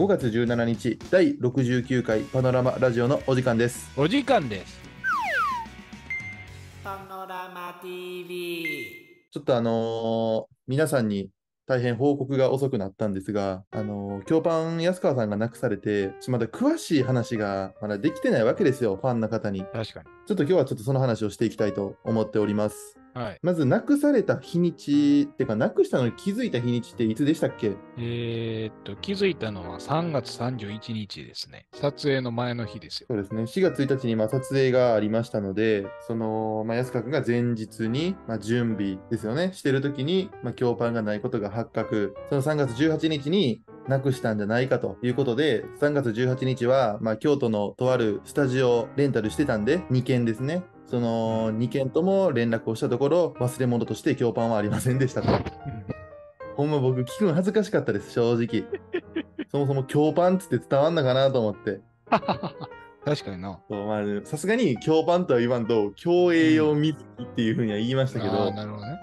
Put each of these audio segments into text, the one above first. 5月17日第69回パノラマラジオのお時間です。お時間です。パノラマ TV ちょっと皆さんに大変報告が遅くなったんですが、京パン安川さんが亡くされて、まだ詳しい話がまだできてないわけですよ、ファンの方に。確かに。ちょっと今日はちょっとその話をしていきたいと思っております。はい。まず亡くされた日にち、ってか亡くしたのに気づいた日にちっていつでしたっけ？気づいたのは3月31日ですね。撮影の前の日ですよ。そうですね。4月1日に撮影がありましたので、安川くんが前日に、準備ですよね、してる時に、京パンがないことが発覚。その3月18日になくしたんじゃないかということで、3月18日は、京都のとあるスタジオレンタルしてたんで、2件ですね。その2件とも連絡をしたところ、忘れ物として京パンはありませんでしたと。ほんま僕聞くの恥ずかしかったです、正直。そもそも京パンつって伝わんのかなと思って。確かにな。さすがに京パンとは言わんと、京栄用水着っていうふうには言いましたけど、なるほどね。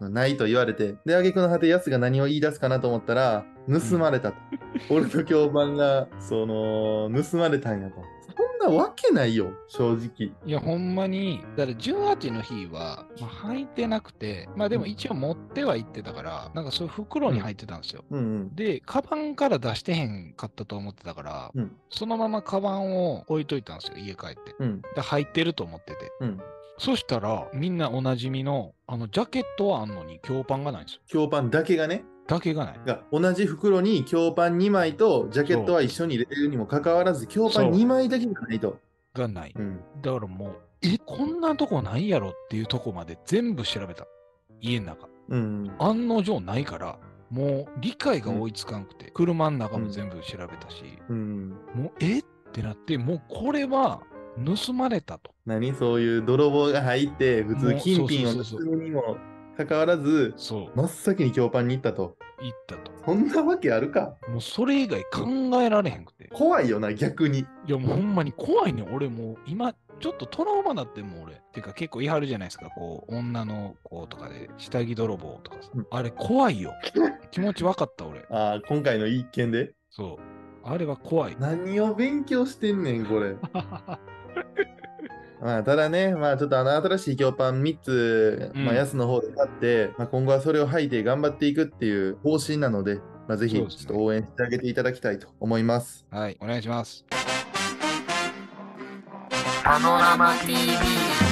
はい。ないと言われて、で、挙句の果て、ヤスが何を言い出すかなと思ったら、盗まれたと。俺と京パンが、盗まれたんやと。そんなわけないよ、正直。いや、ほんまに、だから18の日は、履いてなくて、でも一応持っては行ってたから、そういう袋に入ってたんですよ。で、カバンから出してへんかったと思ってたから、そのままカバンを置いといたんですよ、家帰って。で、履いてると思ってて。そしたら、みんなおなじみの、ジャケットはあんのに、京パンがないんですよ。京パンだけがね。だけがない。同じ袋に京パン2枚と、ジャケットは一緒に入れてるにもかかわらず、京パン2枚だけがないと。がない。だからもう、こんなとこないやろっていうとこまで全部調べた。家の中。案の定ないから、もう理解が追いつかんくて、車の中も全部調べたし、もう、ってなって、もうこれは、盗まれたと。何そういう泥棒が入って普通金品を盗むにもかかわらず真っ先に京パンに行ったと。そんなわけあるか。もうそれ以外考えられへんくて。怖いよな逆に。いやもうほんまに怖いね。俺もう今ちょっとトラウマなってんもん俺。てか結構言い張るじゃないですか、こう女の子とかで下着泥棒とかさ、あれ怖いよ。気持ち分かった俺。ああ今回の一件で。そうあれは怖い。何を勉強してんねんこれ。ただね、ちょっと新しい京パン3つ、ヤスの方で買って、今後はそれを履いて頑張っていくっていう方針なので、ぜひちょっと応援してあげていただきたいと思います。はい、お願いします。パノラマ TV。